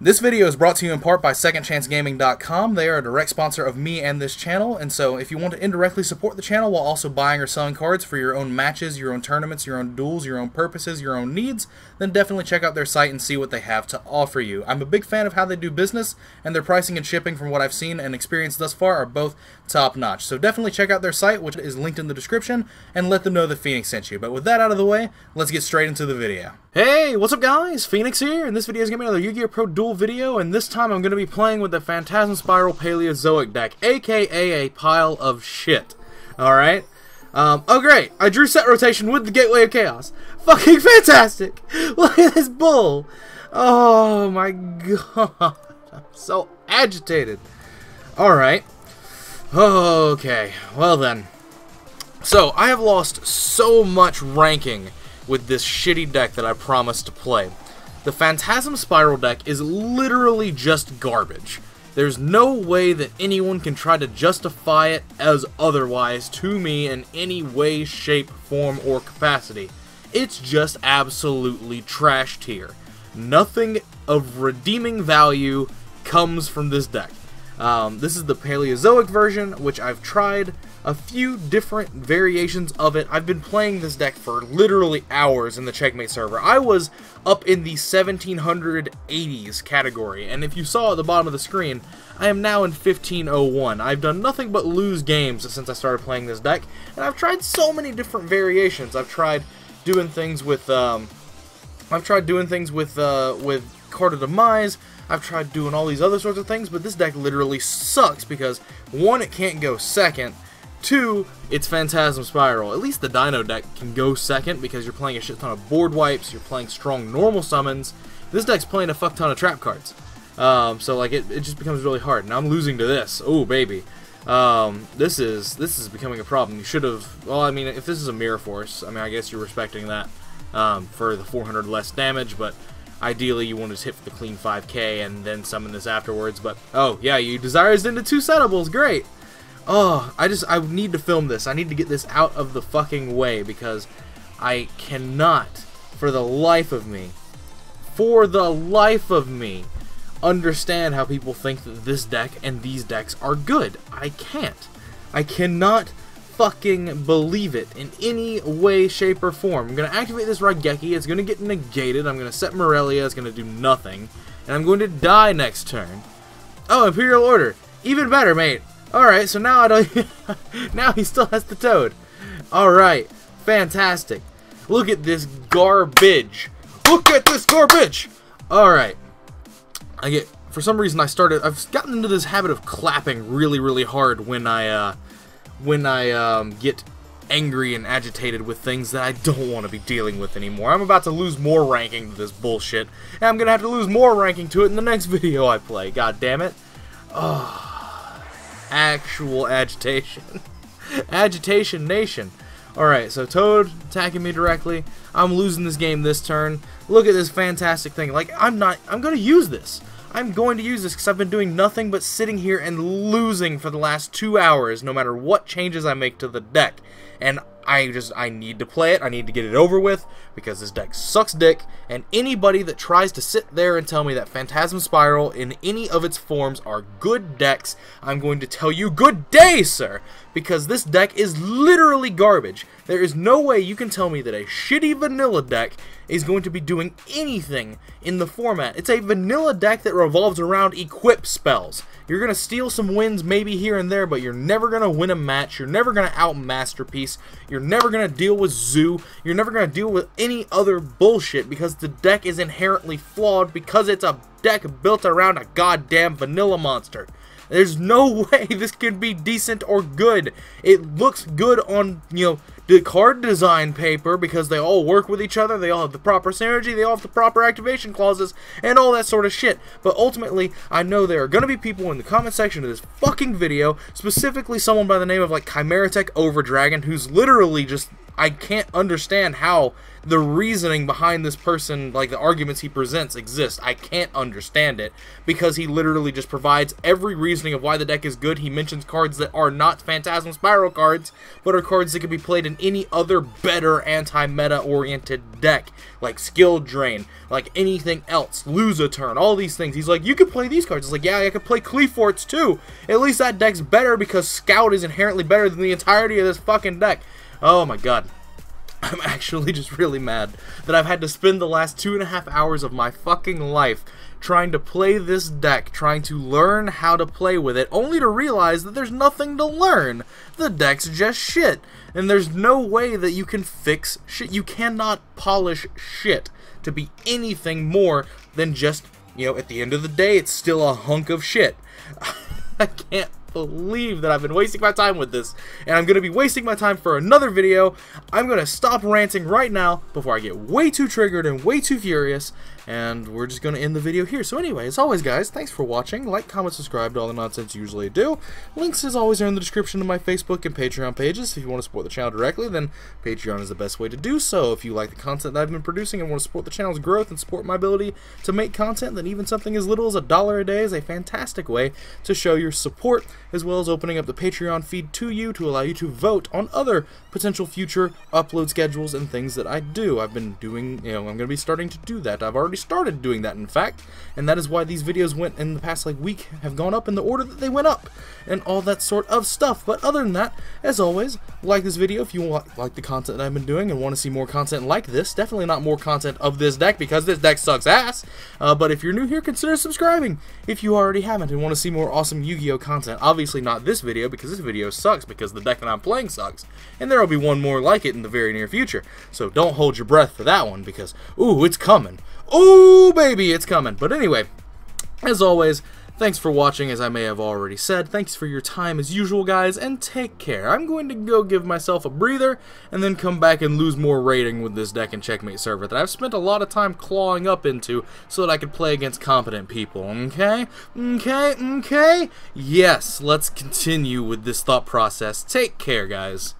This video is brought to you in part by SecondChanceGaming.com. They are a direct sponsor of me and this channel, and so if you want to indirectly support the channel while also buying or selling cards for your own matches, your own tournaments, your own duels, your own purposes, your own needs, then definitely check out their site and see what they have to offer you. I'm a big fan of how they do business, and their pricing and shipping from what I've seen and experienced thus far are both top-notch. So definitely check out their site, which is linked in the description, and let them know that Phoenix sent you. But with that out of the way, let's get straight into the video. Hey, what's up guys? Phoenix here, and this video is going to be another Yu-Gi-Oh! Pro Duel video, and this time I'm going to be playing with the Phantasm Spiral Paleozoic deck, aka a pile of shit. Alright? Oh great, I drew Set Rotation with the Gateway of Chaos. Fucking fantastic! Look at this bull! Oh my god, I'm so agitated. Alright. Okay, well then. So, I have lost so much ranking with this shitty deck that I promised to play. The Phantasm Spiral deck is literally just garbage. There's no way that anyone can try to justify it as otherwise to me in any way, shape, form, or capacity. It's just absolutely trash tier. Nothing of redeeming value comes from this deck. This is the Paleozoic version, which I've tried a few different variations of it. I've been playing this deck for literally hours in the Checkmate server. I was up in the 1780s category, and if you saw at the bottom of the screen, I am now in 1501. I've done nothing but lose games since I started playing this deck, and I've tried so many different variations. I've tried doing things with, with Card of Demise. I've tried doing all these other sorts of things, but this deck literally sucks because, one, it can't go second, two, it's Phantasm Spiral. At least the Dino deck can go second because you're playing a shit ton of board wipes, you're playing strong normal summons. This deck's playing a fuck ton of trap cards. So like it just becomes really hard, and I'm losing to this. Oh baby. This is becoming a problem. You should have, well, I mean, if this is a Mirror Force, I mean, I guess you're respecting that for the 400 less damage, but ideally, you want to just hit for the clean 5k and then summon this afterwards, but oh, yeah, you desires into 2 settables, great! Oh, I need to film this. I need to get this out of the fucking way because I cannot, for the life of me, understand how people think that this deck and these decks are good. I can't. I cannot fucking believe it in any way, shape, or form. I'm going to activate this Raigeki, it's going to get negated, I'm going to set Morelia, it's going to do nothing, and I'm going to die next turn. Oh, Imperial Order! Even better, mate! Alright, so now I don't... now he still has the Toad. Alright, fantastic. Look at this garbage! Look at this garbage! Alright. I get... For some reason I've gotten into this habit of clapping really, really hard when I get angry and agitated with things that I don't want to be dealing with anymore. I'm about to lose more ranking to this bullshit, and I'm gonna have to lose more ranking to it in the next video I play. God damn it! Oh, actual agitation, agitation nation. All right, so Toad attacking me directly. I'm losing this game this turn. Look at this fantastic thing. Like I'm gonna use this. I'm going to use this because I've been doing nothing but sitting here and losing for the last 2 hours no matter what changes I make to the deck. And I need to play it, I need to get it over with, because this deck sucks dick, and anybody that tries to sit there and tell me that Phantasm Spiral in any of its forms are good decks, I'm going to tell you good day, sir, because this deck is literally garbage. There is no way you can tell me that a shitty vanilla deck is going to be doing anything in the format. It's a vanilla deck that revolves around equip spells. You're going to steal some wins maybe here and there, but you're never going to win a match, you're never going to out Masterpiece, you're never going to deal with Zoo, you're never going to deal with any other bullshit because the deck is inherently flawed because it's a deck built around a goddamn vanilla monster. There's no way this could be decent or good. It looks good on, the card design paper because they all work with each other, they all have the proper synergy, they all have the proper activation clauses, and all that sort of shit. But ultimately, I know there are going to be people in the comment section of this fucking video, specifically someone by the name of, like, Chimeratech Overdragon, who's literally just... I can't understand how the reasoning behind this person, like the arguments he presents, exist. I can't understand it because he literally just provides every reasoning of why the deck is good. He mentions cards that are not Phantasm Spiral cards, but are cards that can be played in than any other better anti-meta oriented deck, like Skill Drain, like anything else, Lose a Turn, all these things. He's like, you can play these cards. It's like, yeah, I could play Kleeforts too. At least that deck's better because Scout is inherently better than the entirety of this fucking deck. Oh my god. I'm actually just really mad that I've had to spend the last 2.5 hours of my fucking life trying to play this deck, trying to learn how to play with it, only to realize that there's nothing to learn. The deck's just shit, and there's no way that you can fix shit. You cannot polish shit to be anything more than just, you know, at the end of the day, it's still a hunk of shit. I can't believe that I've been wasting my time with this, and I'm gonna be wasting my time for another video. I'm gonna stop ranting right now before I get way too triggered and way too furious, and we're just gonna end the video here. So anyway, as always guys, thanks for watching. Like, comment, subscribe to all the nonsense you usually do. Links as always are in the description to my Facebook and Patreon pages. If you want to support the channel directly, then Patreon is the best way to do so. If you like the content that I've been producing and want to support the channel's growth and support my ability to make content, then even something as little as $1 a day is a fantastic way to show your support, as well as opening up the Patreon feed to you to allow you to vote on other potential future upload schedules and things that I do. I've been doing, you know, I'm going to be starting to do that. I've already started doing that, in fact, and that is why these videos went in the past, like, week, have gone up in the order that they went up, and all that sort of stuff. But other than that, as always, like this video if you like the content that I've been doing and want to see more content like this. Definitely not more content of this deck, because this deck sucks ass, but if you're new here, consider subscribing if you already haven't and want to see more awesome Yu-Gi-Oh content. Obviously not this video, because this video sucks, because the deck that I'm playing sucks, and there will be one more like it in the very near future, so don't hold your breath for that one, because, ooh, it's coming. Ooh, baby, it's coming. But anyway, as always, thanks for watching, as I may have already said. Thanks for your time as usual, guys, and take care. I'm going to go give myself a breather, and then come back and lose more rating with this deck and Checkmate server that I've spent a lot of time clawing up into so that I could play against competent people, okay? Okay? Yes, let's continue with this thought process. Take care, guys.